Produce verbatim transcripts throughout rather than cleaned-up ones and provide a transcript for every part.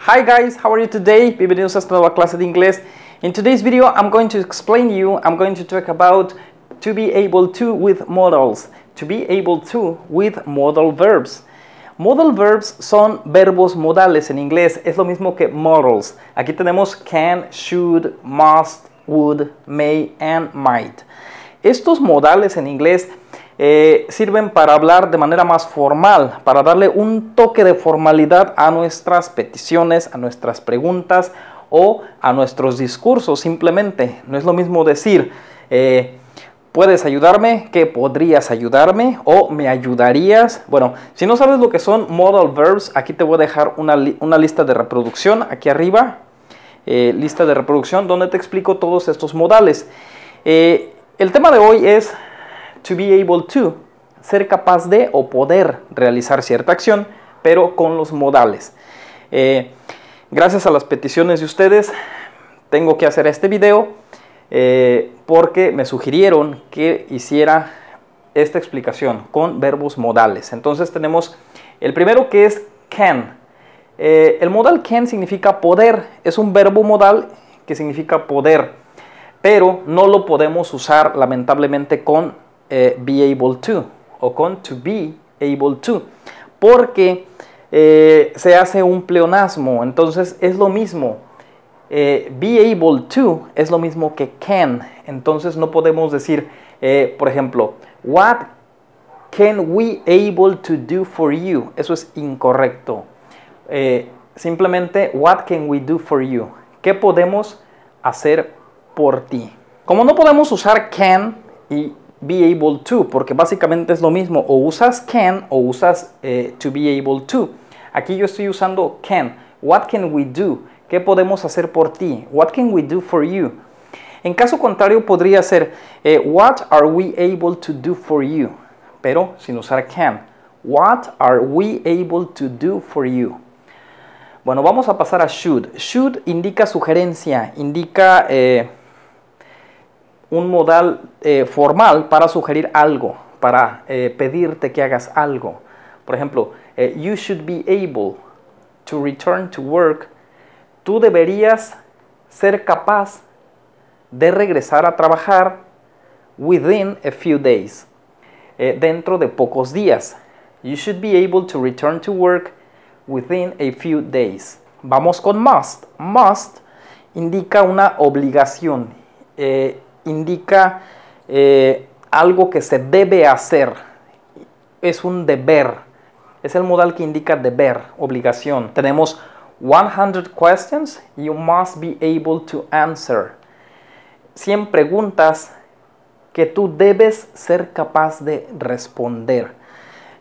Hi guys, how are you today? Bienvenidos a esta nueva clase de inglés. In today's video, I'm going to explain you, I'm going to talk about to be able to with modals. To be able to with modal verbs. Modal verbs son verbos modales en inglés, es lo mismo que modals. Aquí tenemos can, should, must, would, may, and might. Estos modales en inglés eh, sirven para hablar de manera más formal, para darle un toque de formalidad a nuestras peticiones, a nuestras preguntas o a nuestros discursos simplemente. No es lo mismo decir, eh, ¿puedes ayudarme? ¿Qué podrías ayudarme? ¿O me ayudarías? Bueno, si no sabes lo que son modal verbs, aquí te voy a dejar una, li una lista de reproducción, aquí arriba, eh, lista de reproducción, donde te explico todos estos modales. Eh, el tema de hoy es to be able to, ser capaz de o poder realizar cierta acción, pero con los modales. Eh, gracias a las peticiones de ustedes, tengo que hacer este video. Eh, porque me sugirieron que hiciera esta explicación con verbos modales. Entonces tenemos el primero, que es can. Eh, el modal can significa poder, es un verbo modal que significa poder, pero no lo podemos usar lamentablemente con eh, be able to o con to be able to, porque eh, se hace un pleonasmo. Entonces es lo mismo. Eh, be able to es lo mismo que can, entonces no podemos decir, eh, por ejemplo, what can we able to do for you? Eso es incorrecto. Eh, simplemente, what can we do for you? ¿Qué podemos hacer por ti? Como no podemos usar can y be able to, porque básicamente es lo mismo, o usas can o usas eh, to be able to. Aquí yo estoy usando can. What can we do? ¿Qué podemos hacer por ti? What can we do for you? En caso contrario podría ser eh, what are we able to do for you? Pero sin usar can. What are we able to do for you? Bueno, vamos a pasar a should. Should indica sugerencia, indica eh, un modal eh, formal para sugerir algo, para eh, pedirte que hagas algo. Por ejemplo, eh, you should be able to return to work. Tú deberías ser capaz de regresar a trabajar within a few days. Eh, dentro de pocos días. You should be able to return to work within a few days. Vamos con must. Must indica una obligación. Eh, indica eh, algo que se debe hacer. Es un deber. Es el modal que indica deber, obligación. Tenemos one hundred questions you must be able to answer. cien preguntas que tú debes ser capaz de responder.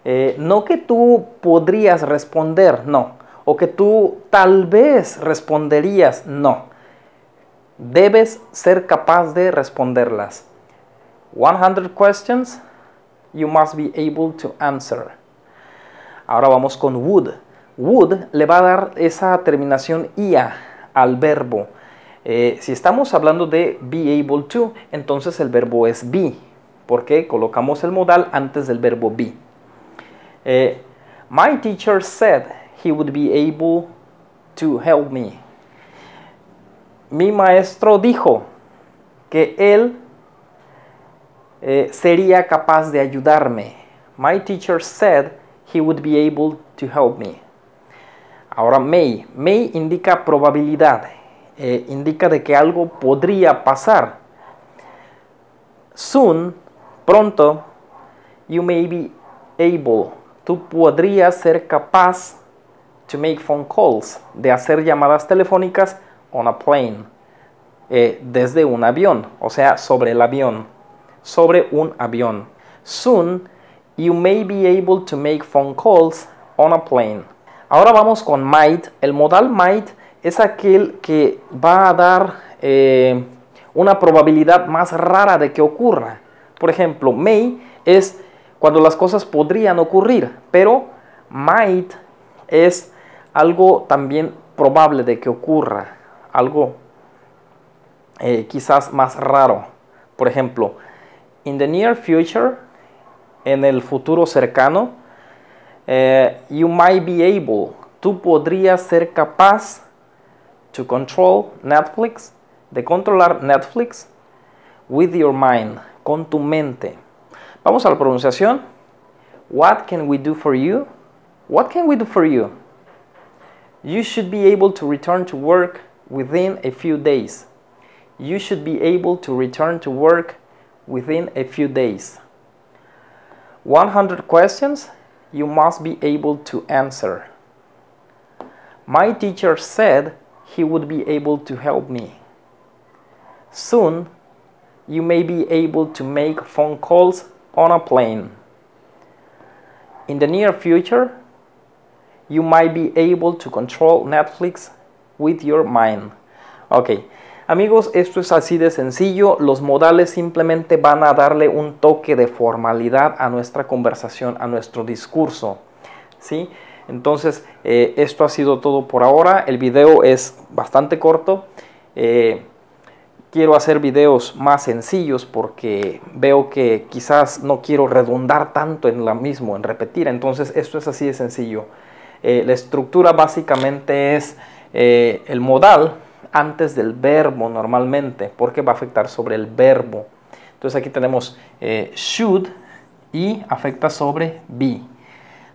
Eh, no que tú podrías responder, no. O que tú tal vez responderías, no. Debes ser capaz de responderlas. one hundred questions you must be able to answer. Ahora vamos con would. Would le va a dar esa terminación ia al verbo. Eh, si estamos hablando de be able to, entonces el verbo es be, porque colocamos el modal antes del verbo be. Eh, My teacher said he would be able to help me. Mi maestro dijo que él eh, sería capaz de ayudarme. My teacher said he would be able to help me. Ahora may. May indica probabilidad, eh, indica de que algo podría pasar. Soon, pronto, you may be able. Tú podrías ser capaz to make phone calls, de hacer llamadas telefónicas on a plane, eh, desde un avión, o sea, sobre el avión, sobre un avión. Soon, you may be able to make phone calls on a plane. Ahora vamos con might. El modal might es aquel que va a dar eh, una probabilidad más rara de que ocurra. Por ejemplo, may es cuando las cosas podrían ocurrir, pero might es algo también probable de que ocurra, algo eh, quizás más raro. Por ejemplo, in the near future, en el futuro cercano, Eh, you might be able, tú podrías ser capaz to control Netflix, de controlar Netflix with your mind, con tu mente. Vamos a la pronunciación. What can we do for you? What can we do for you? You should be able to return to work within a few days. You should be able to return to work within a few days. one hundred questions you must be able to answer. My teacher said he would be able to help me. Soon, you may be able to make phone calls on a plane. In the near future, you might be able to control Netflix with your mind. Ok, amigos, esto es así de sencillo. Los modales simplemente van a darle un toque de formalidad a nuestra conversación, a nuestro discurso, ¿sí? Entonces, eh, esto ha sido todo por ahora. El video es bastante corto. Eh, Quiero hacer videos más sencillos porque veo que quizás no quiero redundar tanto en lo mismo, en repetir. Entonces esto es así de sencillo. Eh, la estructura básicamente es eh, el modal antes del verbo normalmente, porque va a afectar sobre el verbo. Entonces aquí tenemos eh, should y afecta sobre be.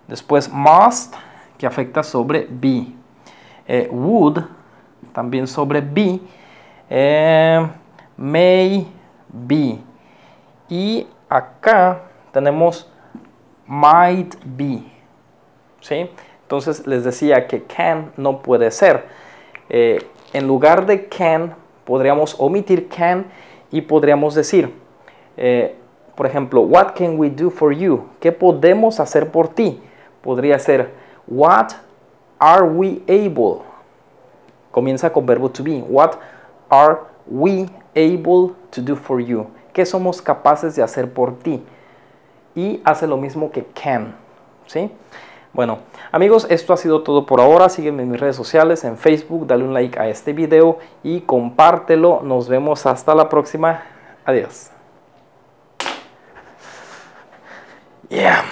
Después must, que afecta sobre be. Eh, would, también sobre be. Eh, may be, y acá tenemos might be, ¿sí? Entonces les decía que can no puede ser. Eh, en lugar de can podríamos omitir can y podríamos decir, eh, por ejemplo, what can we do for you? ¿Qué podemos hacer por ti? Podría ser what are we able, comienza con verbo to be, what are we able to do for you? ¿Qué somos capaces de hacer por ti? Y hace lo mismo que can, ¿sí? Bueno, amigos, esto ha sido todo por ahora. Sígueme en mis redes sociales, en Facebook. Dale un like a este video y compártelo. Nos vemos hasta la próxima. Adiós. Yeah.